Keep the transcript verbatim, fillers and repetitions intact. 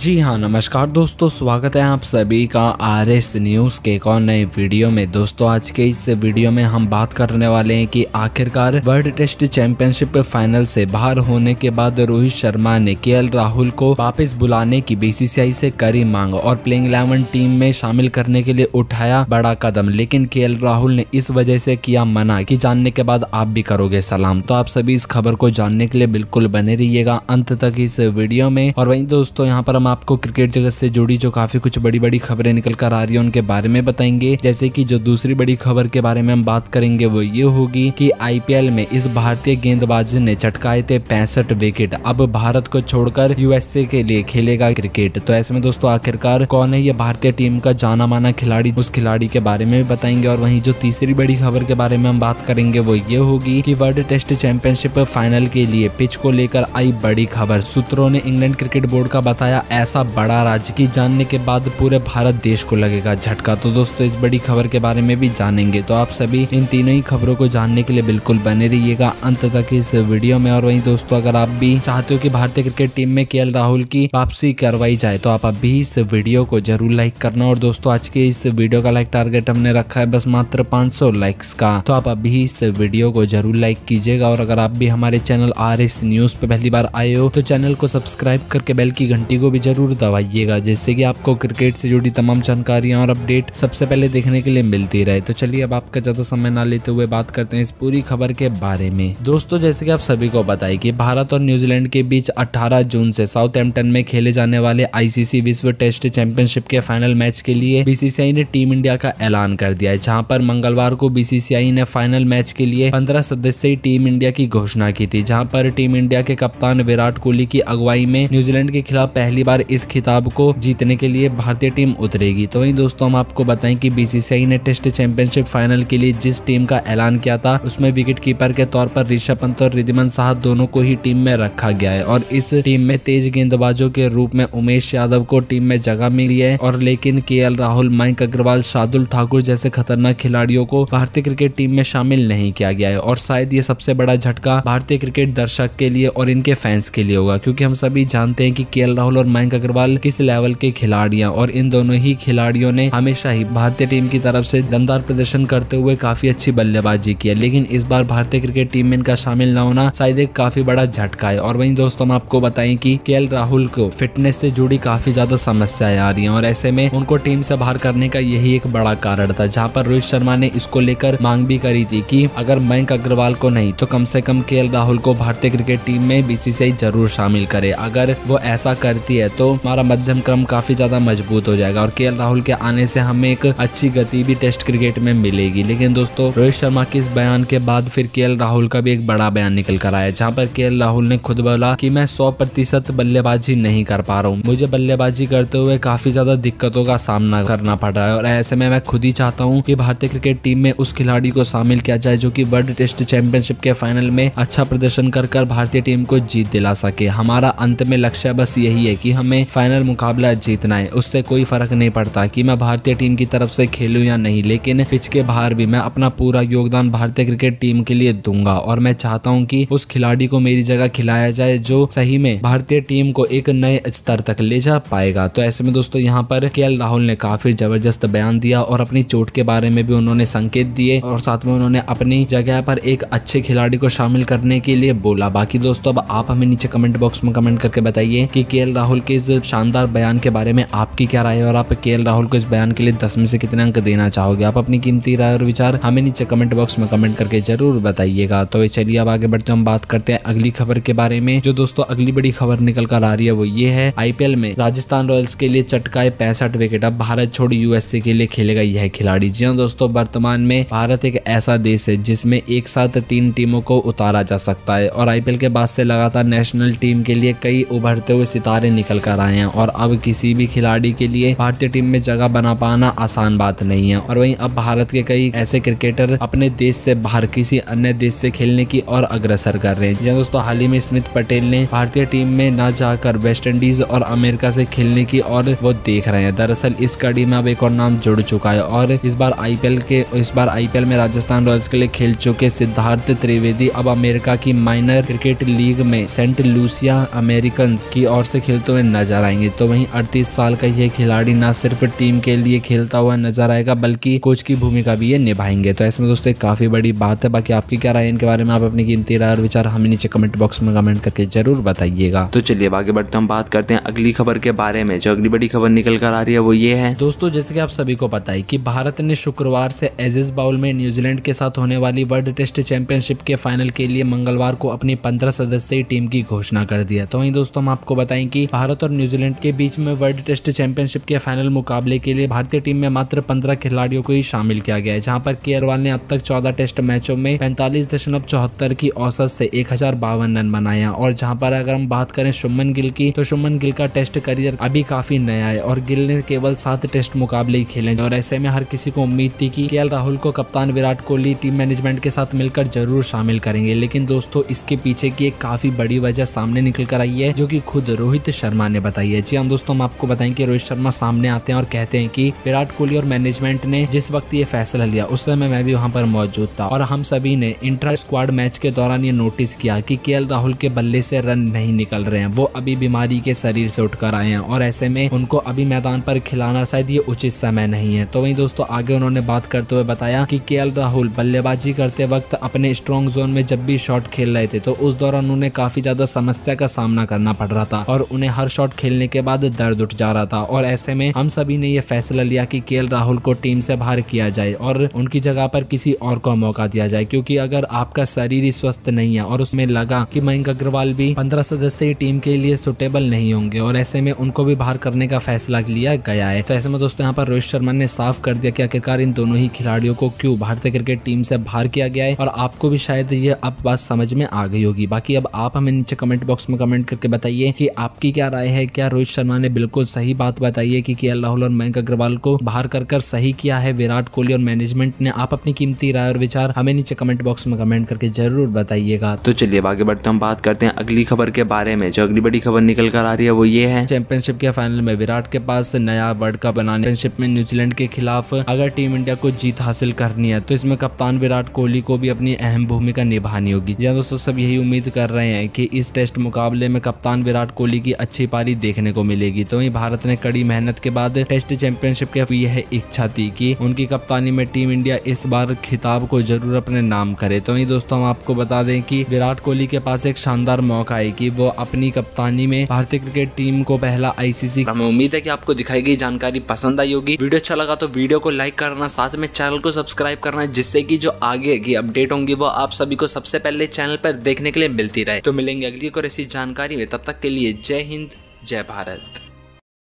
जी हाँ, नमस्कार दोस्तों, स्वागत है आप सभी का आर एस न्यूज के एक और नए वीडियो में। दोस्तों आज के इस वीडियो में हम बात करने वाले हैं कि आखिरकार वर्ल्ड टेस्ट चैंपियनशिप फाइनल से बाहर होने के बाद रोहित शर्मा ने केएल राहुल को वापस बुलाने की बीसीसीआई से करी मांग और प्लेइंग इलेवन टीम में शामिल करने के लिए उठाया बड़ा कदम, लेकिन केएल राहुल ने इस वजह से किया मना कि जानने के बाद आप भी करोगे सलाम। तो आप सभी इस खबर को जानने के लिए बिल्कुल बने रहिएगा अंत तक इस वीडियो में। और वहीं दोस्तों यहाँ पर हम आपको क्रिकेट जगत से जुड़ी जो काफी कुछ बड़ी बड़ी खबरें निकल कर आ रही है उनके बारे में बताएंगे। जैसे कि जो दूसरी बड़ी खबर के बारे में हम बात करेंगे वो ये होगी कि आईपीएल में इस भारतीय गेंदबाज ने चटकाए थे पैंसठ विकेट। अब भारत को छोड़कर यूएसए के लिए खेलेगा क्रिकेट। तो ऐसे में दोस्तों आखिरकार कौन है ये भारतीय टीम का जाना माना खिलाड़ी, उस खिलाड़ी के बारे में भी बताएंगे। और वहीं जो तीसरी बड़ी खबर के बारे में हम बात करेंगे वो ये होगी कि वर्ल्ड टेस्ट चैंपियनशिप फाइनल के लिए पिच को लेकर आई बड़ी खबर। सूत्रों ने इंग्लैंड क्रिकेट बोर्ड का बताया ऐसा बड़ा राज्य की जानने के बाद पूरे भारत देश को लगेगा झटका। तो दोस्तों इस बड़ी खबर के बारे में भी जानेंगे। तो आप सभी इन तीनों ही खबरों को जानने के लिए बिल्कुल बने रहिएगा अंत तक इस वीडियो में। और वहीं दोस्तों अगर आप भी चाहते हो कि भारतीय क्रिकेट टीम में केएल राहुल की वापसी करवाई जाए तो आप अभी इस वीडियो को जरूर लाइक करना। और दोस्तों आज के इस वीडियो का लाइक टारगेट हमने रखा है बस मात्र पांच सौ लाइक्स का, तो आप अभी इस वीडियो को जरूर लाइक कीजिएगा। और अगर आप भी हमारे चैनल आर एस न्यूज पे पहली बार आए हो तो चैनल को सब्सक्राइब करके बेल की घंटी को भी जरूर दबाइएगा, जिससे कि आपको क्रिकेट से जुड़ी तमाम जानकारियां और अपडेट सबसे पहले देखने के लिए मिलती रहे। तो चलिए अब आपका ज्यादा समय ना लेते हुए बात करते हैं इस पूरी खबर के बारे में। दोस्तों जैसे कि आप सभी को बताया कि भारत और न्यूजीलैंड के बीच अठारह जून से साउथैम्पटन में खेले जाने वाले आईसीसी विश्व टेस्ट चैंपियनशिप के फाइनल मैच के लिए बीसीसीआई ने टीम इंडिया का ऐलान कर दिया है, जहाँ पर मंगलवार को बीसीसीआई ने फाइनल मैच के लिए पंद्रह सदस्यीय टीम इंडिया की घोषणा की थी, जहाँ पर टीम इंडिया के कप्तान विराट कोहली की अगुवाई में न्यूजीलैंड के खिलाफ पहली बार इस खिताब को जीतने के लिए भारतीय टीम उतरेगी। तो वहीं दोस्तों हम आपको बताएं कि बीसीसीआई ने टेस्ट चैंपियनशिप फाइनल के लिए जिस टीम का ऐलान किया था उसमें विकेटकीपर के तौर पर ऋषभ पंत और रिधिमन शाह दोनों को ही टीम में रखा गया है। और इस टीम में तेज गेंदबाजों के रूप में उमेश यादव को टीम में जगह मिली है। और लेकिन केएल राहुल, मयंक अग्रवाल, शादुल ठाकुर जैसे खतरनाक खिलाड़ियों को भारतीय क्रिकेट टीम में शामिल नहीं किया गया है। और शायद ये सबसे बड़ा झटका भारतीय क्रिकेट दर्शक के लिए और इनके फैंस के लिए होगा, क्योंकि हम सभी जानते हैं कि केएल राहुल और मयंक अग्रवाल किस लेवल के खिलाड़ी हैं। और इन दोनों ही खिलाड़ियों ने हमेशा ही भारतीय टीम की तरफ से दमदार प्रदर्शन करते हुए काफी अच्छी बल्लेबाजी की है, लेकिन इस बार भारतीय क्रिकेट टीम में इनका शामिल न होना शायद एक काफी बड़ा झटका है। और वहीं दोस्तों हम आपको बताएं कि केएल राहुल को फिटनेस से जुड़ी काफी ज्यादा समस्याएं आ रही है और ऐसे में उनको टीम से बाहर करने का यही एक बड़ा कारण था, जहाँ पर रोहित शर्मा ने इसको लेकर मांग भी करी थी कि अगर मयंक अग्रवाल को नहीं तो कम से कम केएल राहुल को भारतीय क्रिकेट टीम में बीसीसीआई जरूर शामिल करे। अगर वो ऐसा करती है तो हमारा मध्यम क्रम काफी ज्यादा मजबूत हो जाएगा और केएल राहुल के आने से हमें एक अच्छी गति भी टेस्ट क्रिकेट में मिलेगी। लेकिन दोस्तों रोहित शर्मा के इस बयान के बाद फिर केएल राहुल का भी एक बड़ा बयान निकल कर आया, जहां पर केएल राहुल ने खुद बोला कि मैं सौ प्रतिशत बल्लेबाजी नहीं कर पा रहा हूं, मुझे बल्लेबाजी करते हुए काफी ज्यादा दिक्कतों का सामना करना पड़ रहा है। और ऐसे में मैं खुद ही चाहता हूँ कि भारतीय क्रिकेट टीम में उस खिलाड़ी को शामिल किया जाए जो कि वर्ल्ड टेस्ट चैंपियनशिप के फाइनल में अच्छा प्रदर्शन कर कर भारतीय टीम को जीत दिला सके। हमारा अंत में लक्ष्य बस यही है कि हमें फाइनल मुकाबला जीतना है, उससे कोई फर्क नहीं पड़ता कि मैं भारतीय टीम की तरफ से खेलूं या नहीं, लेकिन पिच के बाहर भी मैं अपना पूरा योगदान भारतीय क्रिकेट टीम के लिए दूंगा। और मैं चाहता हूं कि उस खिलाड़ी को मेरी जगह खिलाया जाए जो सही में भारतीय टीम को एक नए स्तर तक ले जा पाएगा। तो ऐसे में दोस्तों यहाँ पर केएल राहुल ने काफी जबरदस्त बयान दिया और अपनी चोट के बारे में भी उन्होंने संकेत दिए और साथ में उन्होंने अपनी जगह पर एक अच्छे खिलाड़ी को शामिल करने के लिए बोला। बाकी दोस्तों अब आप हमें नीचे कमेंट बॉक्स में कमेंट करके बताइए कि केएल राहुल के इस शानदार बयान के बारे में आपकी क्या राय है और आप केएल राहुल को इस बयान के लिए दस में से कितने अंक देना चाहोगे। आप अपनी कीमती राय और विचार हमें नीचे कमेंट बॉक्स में कमेंट करके जरूर बताइएगा। तो चलिए अब आगे बढ़ते हैं, हम बात करते हैं अगली खबर के बारे में। जो दोस्तों अगली बड़ी खबर निकल कर आ रही है वो ये है आईपीएल में राजस्थान रॉयल्स के लिए चटकाए पैंसठ विकेट। अब भारत छोड़ यूएसए के लिए खेलेगा यह खिलाड़ी। जी हाँ दोस्तों, वर्तमान में भारत एक ऐसा देश है जिसमें एक साथ तीन टीमों को उतारा जा सकता है और आईपीएल के बाद से लगातार नेशनल टीम के लिए कई उभरते हुए सितारे निकल कर आए हैं और अब किसी भी खिलाड़ी के लिए भारतीय टीम में जगह बना पाना आसान बात नहीं है। और वहीं अब भारत के कई ऐसे क्रिकेटर अपने देश से बाहर किसी अन्य देश से खेलने की और अग्रसर कर रहे हैं। जहाँ दोस्तों हाल ही में स्मिथ पटेल ने भारतीय टीम में न जाकर वेस्टइंडीज और अमेरिका से खेलने की और वो देख रहे हैं। दरअसल इस कड़ी में अब एक और नाम जुड़ चुका है और इस बार आईपीएल के इस बार आईपीएल में राजस्थान रॉयल्स के लिए खेल चुके सिद्धार्थ त्रिवेदी अब अमेरिका की माइनर क्रिकेट लीग में सेंट लूसिया अमेरिकन की ओर से खेलते हुए नजर आएंगे। तो वहीं अड़तीस साल का यह खिलाड़ी न सिर्फ टीम के लिए खेलता हुआ नजर आएगा बल्कि कोच की भूमिका भी ये निभाएंगे। तो ऐसे में दोस्तों एक काफी बड़ी बात है। बाकी आपकी क्या राय है इनके बारे में, आप अपनी कीमती राय और विचार हमें नीचे कमेंट बॉक्स में कमेंट करके जरूर बताइएगा। तो चलिए आगे बढ़ते हम बात करते हैं अगली खबर के बारे में। जो अगली बड़ी खबर निकल कर आ रही है वो ये है दोस्तों, जैसे कि आप सभी को पता है कि भारत ने शुक्रवार से एजेस बाउल में न्यूजीलैंड के साथ होने वाली वर्ल्ड टेस्ट चैंपियनशिप के फाइनल के लिए मंगलवार को अपनी पंद्रह सदस्यीय टीम की घोषणा कर दिया। तो वहीं दोस्तों हम आपको बताएं कि भारत और न्यूजीलैंड के बीच में वर्ल्ड टेस्ट चैंपियनशिप के फाइनल मुकाबले के लिए भारतीय टीम में मात्र पंद्रह खिलाड़ियों को ही शामिल किया गया है, जहां पर केएल राहुल ने अब तक चौदह टेस्ट मैचों में पैंतालीस दशमलव चौहत्तर की औसत से एक हजार बावन रन बनाया। और जहां पर अगर हम बात करें शुभमन गिल की, तो शुभमन गिल का टेस्ट करियर अभी काफी नया है और गिल ने केवल सात टेस्ट मुकाबले ही खेले। और ऐसे में हर किसी को उम्मीद थी कि केएल राहुल को कप्तान विराट कोहली टीम मैनेजमेंट के साथ मिलकर जरूर शामिल करेंगे, लेकिन दोस्तों इसके पीछे की एक काफी बड़ी वजह सामने निकल कर आई है जो कि खुद रोहित शर्मा ने बताई है। जी हाँ दोस्तों, हम आपको बताएं कि रोहित शर्मा सामने आते हैं और कहते हैं कि विराट कोहली और मैनेजमेंट ने जिस वक्त ये फैसला लिया उस समय मैं भी वहां पर मौजूद था और हम सभी ने इंट्रा स्क्वाड मैच के दौरान ये नोटिस किया कि केएल राहुल के बल्ले से रन नहीं निकल रहे हैं, वो अभी बीमारी के शरीर से उठकर आए हैं और ऐसे में उनको अभी मैदान पर खिलाना शायद ये उचित समय नहीं है। तो वहीं दोस्तों आगे उन्होंने बात करते हुए बताया कि केएल राहुल बल्लेबाजी करते वक्त अपने स्ट्रॉन्ग जोन में जब भी शॉट खेल रहे थे तो उस दौरान उन्हें काफी ज्यादा समस्या का सामना करना पड़ रहा था और उन्हें हर शॉट खेलने के बाद दर्द उठ जा रहा था। और ऐसे में हम सभी ने यह फैसला लिया कि केएल राहुल को टीम से बाहर किया जाए और उनकी जगह पर किसी और को मौका दिया जाए, क्योंकि अगर आपका शरीर ही स्वस्थ नहीं है और उसमें लगा कि मयंक अग्रवाल भी पंद्रह सदस्यीय टीम के लिए सुटेबल नहीं होंगे और ऐसे में उनको भी बाहर करने का फैसला लिया गया है। तो ऐसे में दोस्तों यहाँ पर रोहित शर्मा ने साफ कर दिया कि आखिरकार इन दोनों ही खिलाड़ियों को क्यों भारतीय क्रिकेट टीम से बाहर किया गया है और आपको भी शायद ये अब बात समझ में आ गई होगी। बाकी अब आप हमें नीचे कमेंट बॉक्स में कमेंट करके बताइए कि आपकी क्या राय है, क्या रोहित शर्मा ने बिल्कुल सही बात बताई है कि केएल राहुल और मयंक अग्रवाल को बाहर कर कर सही किया है विराट कोहली और मैनेजमेंट ने। आप अपनी कीमती राय और विचार हमें नीचे कमेंट बॉक्स में कमेंट करके जरूर बताइएगा। तो चलिए आगे बढ़ते हम बात करते हैं अगली खबर के बारे में। जो अगली बड़ी खबर निकल कर आ रही है वो ये है चैंपियनशिप के फाइनल में विराट के पास नया वर्ल्ड कप बनाने। चैंपियनशिप में न्यूजीलैंड के खिलाफ अगर टीम इंडिया को जीत हासिल करनी है तो इसमें कप्तान विराट कोहली को भी अपनी अहम भूमिका निभानी होगी। जी दोस्तों, सब यही उम्मीद कर रहे हैं कि इस टेस्ट मुकाबले में कप्तान विराट कोहली की अच्छी पारी देखने को मिलेगी। तो वहीं भारत ने कड़ी मेहनत के बाद टेस्ट चैंपियनशिप के यह इच्छा थी कि उनकी कप्तानी में टीम इंडिया इस बार खिताब को जरूर अपने नाम करे। तो वहीं दोस्तों हम आपको बता दें कि विराट कोहली के पास एक शानदार मौका है कि वो अपनी कप्तानी में भारतीय क्रिकेट टीम को पहला आईसीसी। हमें उम्मीद है कि आपको दिखाई गई जानकारी पसंद आई होगी। वीडियो अच्छा लगा तो वीडियो को लाइक करना, साथ में चैनल को सब्सक्राइब करना, जिससे कि जो आगे की अपडेट होंगी वो आप सभी को सबसे पहले चैनल पर देखने के लिए मिलती रहे। तो मिलेंगे अगली और ऐसी जानकारी में, तब तक के लिए जय हिंद जय भारत।